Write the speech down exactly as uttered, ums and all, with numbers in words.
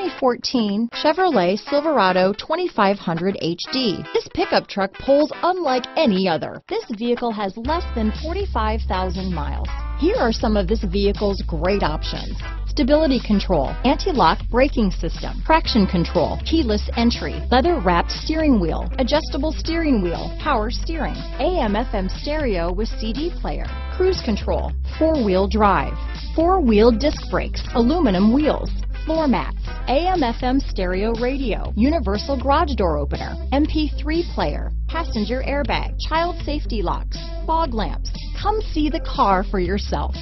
twenty fourteen Chevrolet Silverado twenty-five hundred H D. This pickup truck pulls unlike any other. This vehicle has less than forty-five thousand miles. Here are some of this vehicle's great options: stability control, anti-lock braking system, traction control, keyless entry, leather-wrapped steering wheel, adjustable steering wheel, power steering, A M F M stereo with C D player, cruise control, four-wheel drive, four-wheel disc brakes, aluminum wheels, floor mats, A M F M stereo radio, universal garage door opener, M P three player, passenger airbag, child safety locks, fog lamps. Come see the car for yourself.